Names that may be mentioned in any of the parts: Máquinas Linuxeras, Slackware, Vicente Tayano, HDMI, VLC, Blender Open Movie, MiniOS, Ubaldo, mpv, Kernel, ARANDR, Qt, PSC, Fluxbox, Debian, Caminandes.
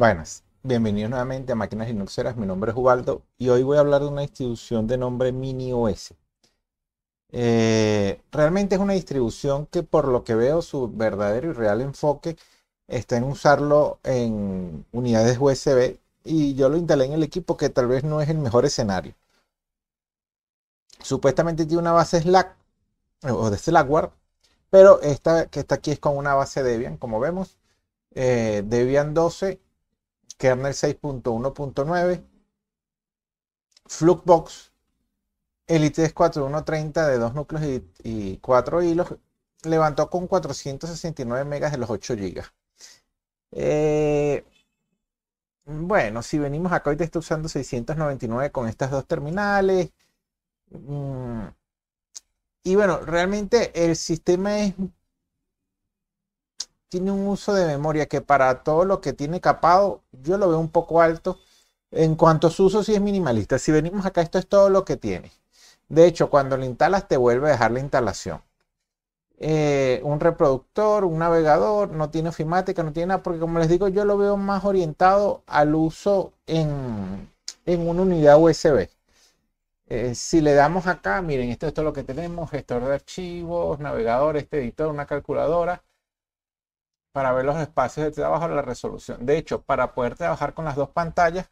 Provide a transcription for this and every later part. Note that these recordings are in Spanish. Buenas, bienvenidos nuevamente a Máquinas Linuxeras, mi nombre es Ubaldo y hoy voy a hablar de una distribución de nombre MiniOS. Realmente es una distribución que, por lo que veo, su verdadero y real enfoque está en usarlo en unidades USB, y yo lo instalé en el equipo, que tal vez no es el mejor escenario. Supuestamente tiene una base Slack o de Slackware, pero esta que está aquí es con una base Debian, como vemos, Debian 12, Kernel 6.1.9, Fluxbox, el ITS 4130 de 2 núcleos y 4 hilos, levantó con 469 megas de los 8 gigas. Bueno, si venimos acá, hoy te está usando 699 con estas dos terminales. Y bueno, realmente el sistema tiene un uso de memoria que, para todo lo que tiene capado, yo lo veo un poco alto. En cuanto a su uso, sí es minimalista. Si venimos acá, esto es todo lo que tiene. De hecho, cuando lo instalas, te vuelve a dejar la instalación. Un reproductor, un navegador, no tiene ofimática, no tiene nada, porque, como les digo, yo lo veo más orientado al uso en una unidad USB. Si le damos acá, miren, esto es todo lo que tenemos: gestor de archivos, navegador, este editor, una calculadora, para ver los espacios de trabajo, la resolución. De hecho, para poder trabajar con las dos pantallas,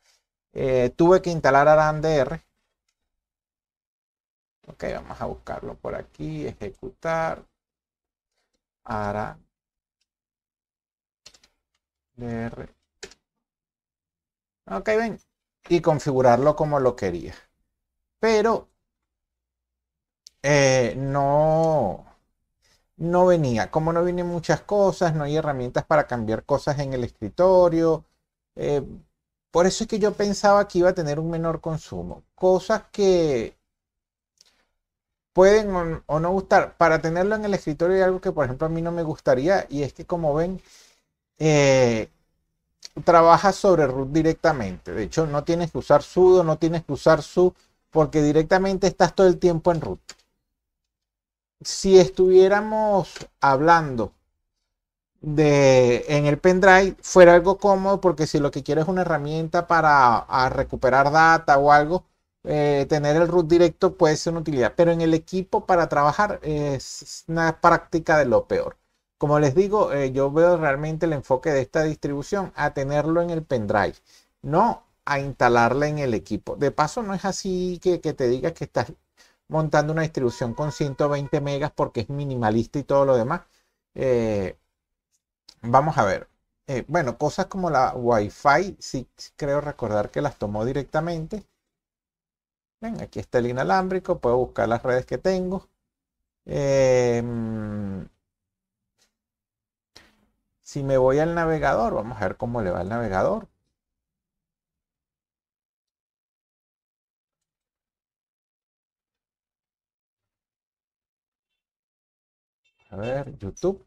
tuve que instalar ARANDR. Ok, vamos a buscarlo por aquí, ejecutar ARANDR. Ok, ven, y configurarlo como lo quería. Pero no venía, como no vienen muchas cosas, no hay herramientas para cambiar cosas en el escritorio. Por eso es que yo pensaba que iba a tener un menor consumo. Cosas que pueden o no gustar. Para tenerlo en el escritorio hay algo que, por ejemplo, a mí no me gustaría, y es que, como ven, trabaja sobre root directamente. De hecho, no tienes que usar sudo, no tienes que usar su, porque directamente estás todo el tiempo en root. Si estuviéramos hablando en el pendrive, fuera algo cómodo, porque si lo que quiero es una herramienta para recuperar data o algo, tener el root directo puede ser una utilidad. Pero en el equipo, para trabajar, es una práctica de lo peor. Como les digo, yo veo realmente el enfoque de esta distribución a tenerlo en el pendrive, no a instalarla en el equipo. De paso, no es así que te digas que estás montando una distribución con 120 megas porque es minimalista y todo lo demás. Vamos a ver. Bueno, cosas como la Wi-Fi, sí creo recordar que las tomó directamente. Ven, aquí está el inalámbrico, puedo buscar las redes que tengo. Si me voy al navegador, vamos a ver cómo le va el navegador. A ver, YouTube.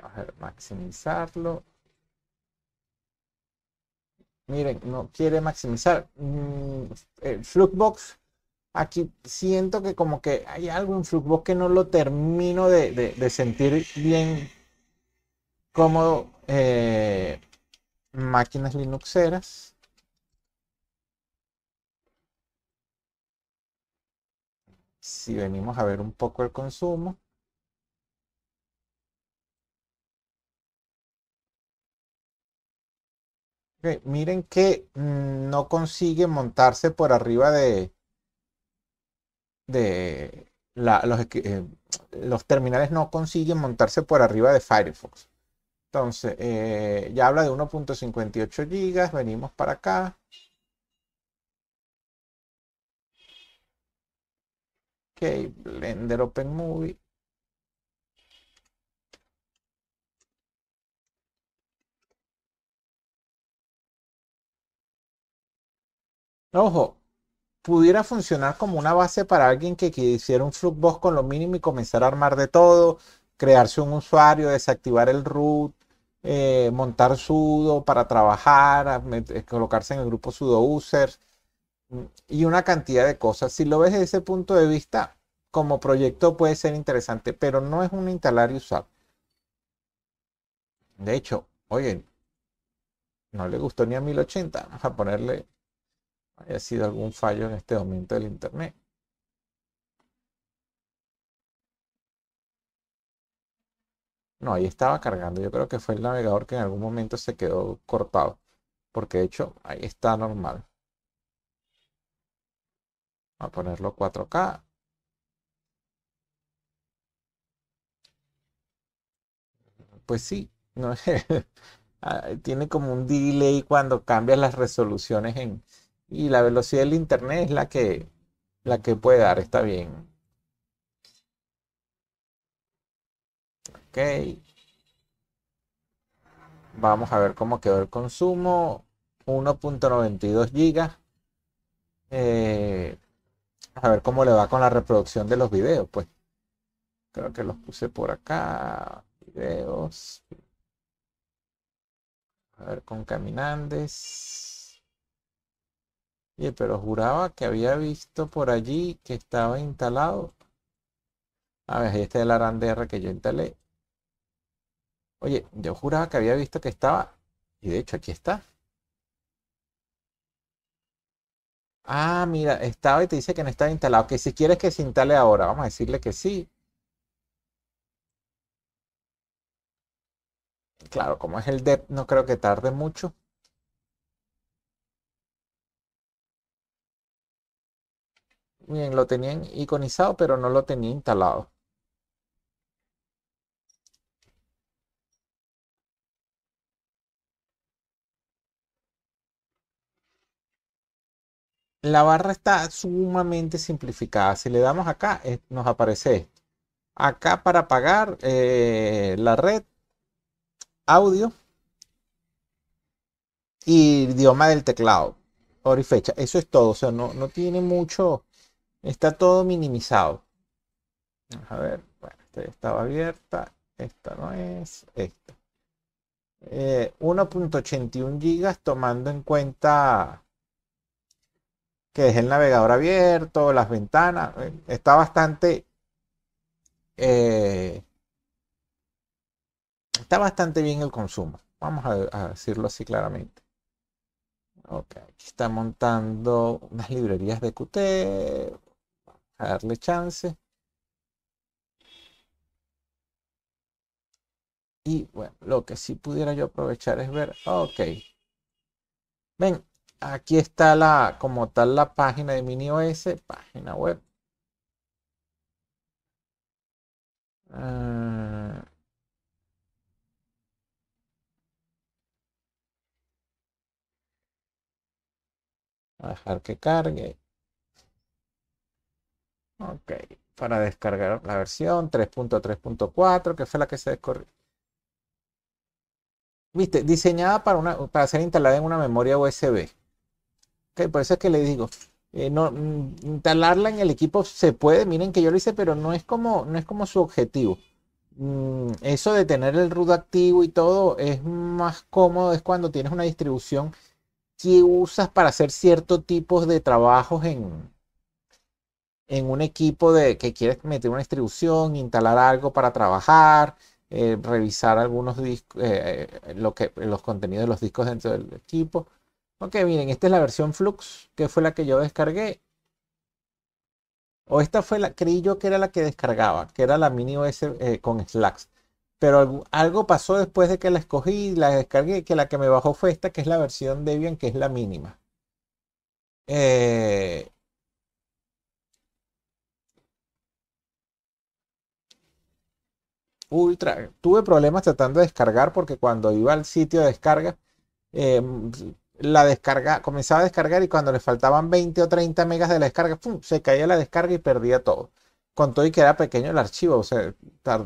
Vamos a maximizarlo. Miren, no quiere maximizar. Fluxbox, aquí siento que como que hay algo en Fluxbox que no lo termino de sentir bien cómodo. Máquinas Linuxeras. Si venimos a ver un poco el consumo, okay, miren que no consigue montarse por arriba de los terminales, no consiguen montarse por arriba de Firefox. Entonces, ya habla de 1.58 gigas. Venimos para acá. Ok, Blender Open Movie. Ojo, pudiera funcionar como una base para alguien que quisiera un Fluxbox con lo mínimo y comenzar a armar de todo, crearse un usuario, desactivar el root. Montar sudo para trabajar, colocarse en el grupo sudo users. y una cantidad de cosas. Si lo ves desde ese punto de vista, como proyecto puede ser interesante, pero no es un instalar y usar. De hecho, oye, no le gustó ni a 1080. Vamos a ponerle, haya sido algún fallo en este momento del internet. No, ahí estaba cargando. Yo creo que fue el navegador que en algún momento se quedó cortado. Porque de hecho, ahí está normal. Voy a ponerlo 4K. Pues sí, no es... tiene como un delay cuando cambias las resoluciones en... Y la velocidad del internet es la que puede dar, está bien. Ok. Vamos a ver cómo quedó el consumo. 1.92 gigas. A ver cómo le va con la reproducción de los videos, pues. Creo que los puse por acá. Videos. A ver con Caminandes. Oye, pero juraba que había visto por allí que estaba instalado. A ver, este es el ARANDR que yo instalé. Oye, yo juraba que había visto que estaba. Y de hecho aquí está. Ah, mira, estaba y te dice que no estaba instalado. Que si quieres que se instale ahora. Vamos a decirle que sí. Claro, como es el dev, no creo que tarde mucho. Bien, lo tenían iconizado, pero no lo tenía instalado. La barra está sumamente simplificada. Si le damos acá, nos aparece esto. Acá para apagar la red. Audio y idioma del teclado, hora y fecha, eso es todo. O sea, no tiene mucho, está todo minimizado. A ver, bueno, esta estaba abierta, esta no es, esta 1.81 gigas tomando en cuenta que es el navegador abierto, las ventanas, está bastante está bastante bien el consumo. Vamos a decirlo así claramente. Ok, aquí está montando unas librerías de Qt. Vamos a darle chance. Y bueno, lo que sí pudiera yo aprovechar es ver. Ok. Ven, aquí está la, como tal, la página de MiniOS, página web. A dejar que cargue. Ok, para descargar la versión 3.3.4, que fue la que se descargó. Viste, diseñada para ser instalada en una memoria USB. Ok, por eso es que le digo, no, instalarla en el equipo se puede, miren que yo lo hice, pero no es como su objetivo. Eso de tener el root activo y todo es más cómodo, es cuando tienes una distribución que usas para hacer ciertos tipos de trabajos en un equipo de que quieres meter una distribución, instalar algo para trabajar, revisar algunos discos, los contenidos de los discos dentro del equipo. Ok, miren, esta es la versión Flux, que fue la que yo descargué. O esta fue la, creí yo que era la que descargaba, que era la MiniOS con Slacks. Pero algo pasó después de que la escogí y la descargué, que la que me bajó fue esta, que es la versión Debian, que es la mínima. Ultra. Tuve problemas tratando de descargar porque cuando iba al sitio de descarga, la descarga comenzaba a descargar y cuando le faltaban 20 o 30 megas de la descarga, ¡pum!, se caía la descarga y perdía todo. Con todo y que era pequeño el archivo, o sea,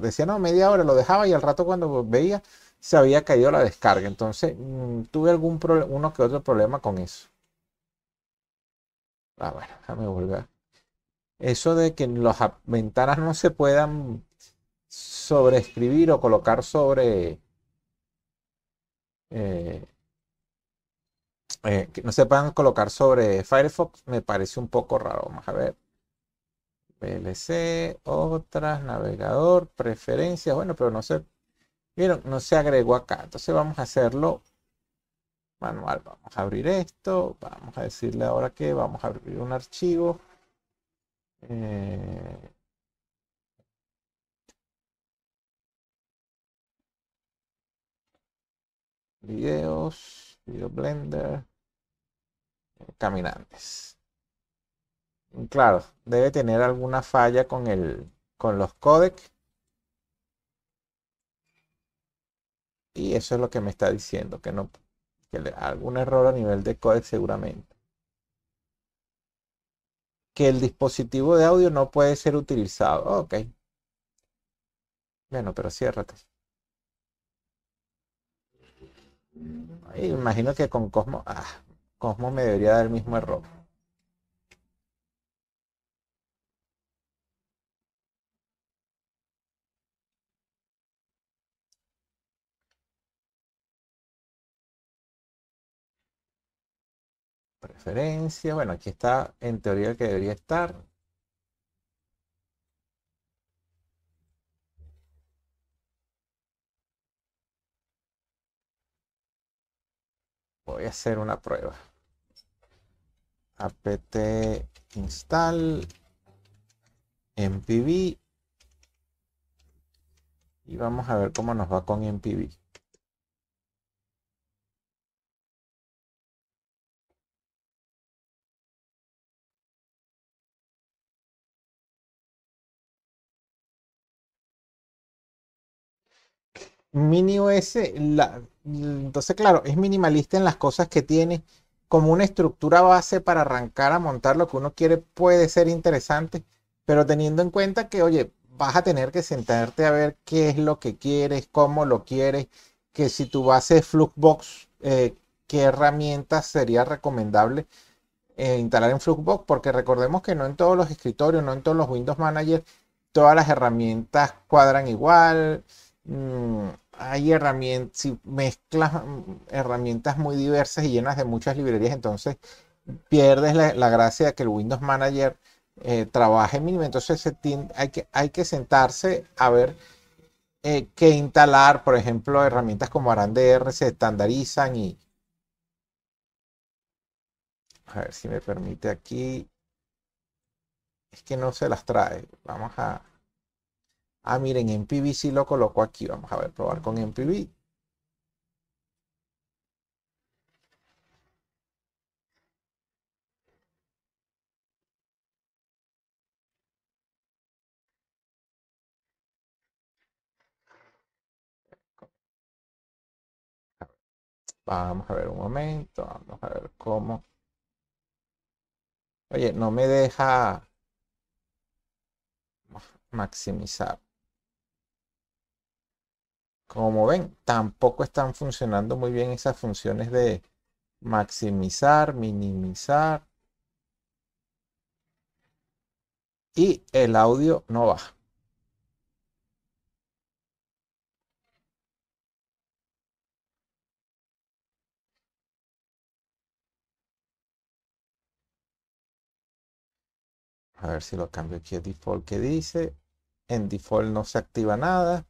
decía no, media hora, lo dejaba y al rato cuando veía se había caído la descarga. Entonces tuve algún problema, uno que otro problema con eso. Ah, bueno, déjame volver. Eso de que las ventanas no se puedan sobreescribir o colocar sobre que no se puedan colocar sobre Firefox me parece un poco raro. Vamos a ver. VLC, otras, navegador, preferencias. Bueno, pero no se, vieron, no se agregó acá. Entonces vamos a hacerlo manual. Vamos a abrir esto. Vamos a decirle ahora que vamos a abrir un archivo. Videos, video Blender, Caminandes. Claro, debe tener alguna falla con los codecs. Y eso es lo que me está diciendo, que no, que algún error a nivel de codec seguramente. Que el dispositivo de audio no puede ser utilizado. Oh, ok. Bueno, pero ciérrate. Imagino que con Cosmo, Cosmo me debería dar el mismo error. Preferencia, bueno, aquí está en teoría el que debería estar. Voy a hacer una prueba. Apt install mpv y vamos a ver cómo nos va con mpv. MiniOS, entonces claro, es minimalista en las cosas que tiene. Como una estructura base para arrancar a montar lo que uno quiere puede ser interesante, pero teniendo en cuenta que, oye, vas a tener que sentarte a ver qué es lo que quieres, cómo lo quieres, que si tu base es Fluxbox, qué herramientas sería recomendable instalar en Fluxbox, porque recordemos que no en todos los escritorios, no en todos los Windows Manager, todas las herramientas cuadran igual. Hay herramientas, si mezclas herramientas muy diversas y llenas de muchas librerías, entonces pierdes la gracia de que el Windows Manager trabaje mínimo. Entonces hay que sentarse a ver qué instalar. Por ejemplo, herramientas como ARANDR se estandarizan y... A ver si me permite aquí. Es que no se las trae. Vamos a... Ah, miren, MPV sí lo coloco aquí. Vamos a ver, probar con MPV. Vamos a ver un momento. Vamos a ver cómo. Oye, no me deja maximizar. Como ven, tampoco están funcionando muy bien esas funciones de maximizar, minimizar. Y el audio no va. A ver si lo cambio aquí a default, que dice. En default no se activa nada.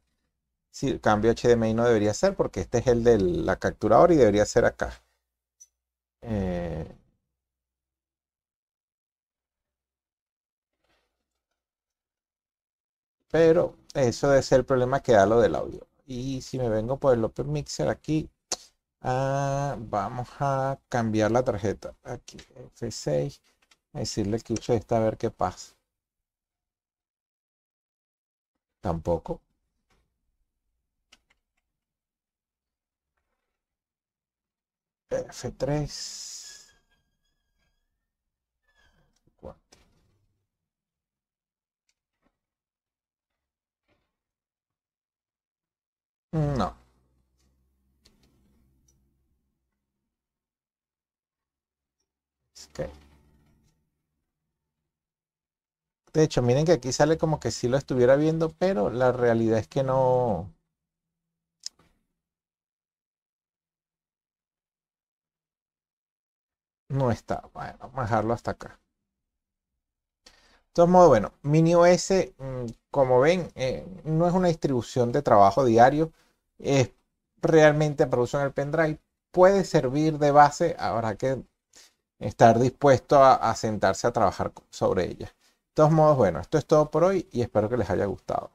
Si el cambio HDMI no debería ser, porque este es el de la capturadora y debería ser acá. Pero eso debe ser el problema que da lo del audio. Y si me vengo por el Open Mixer aquí, vamos a cambiar la tarjeta. Aquí, F6, a decirle que use esta a ver qué pasa. Tampoco. F3. No. Okay. De hecho, miren que aquí sale como que sí lo estuviera viendo, pero la realidad es que no... No está. Bueno, vamos a dejarlo hasta acá. De todos modos, bueno, MiniOS, como ven, no es una distribución de trabajo diario, es realmente para uso en el pendrive, puede servir de base, habrá que estar dispuesto a sentarse a trabajar sobre ella. De todos modos, bueno, esto es todo por hoy y espero que les haya gustado.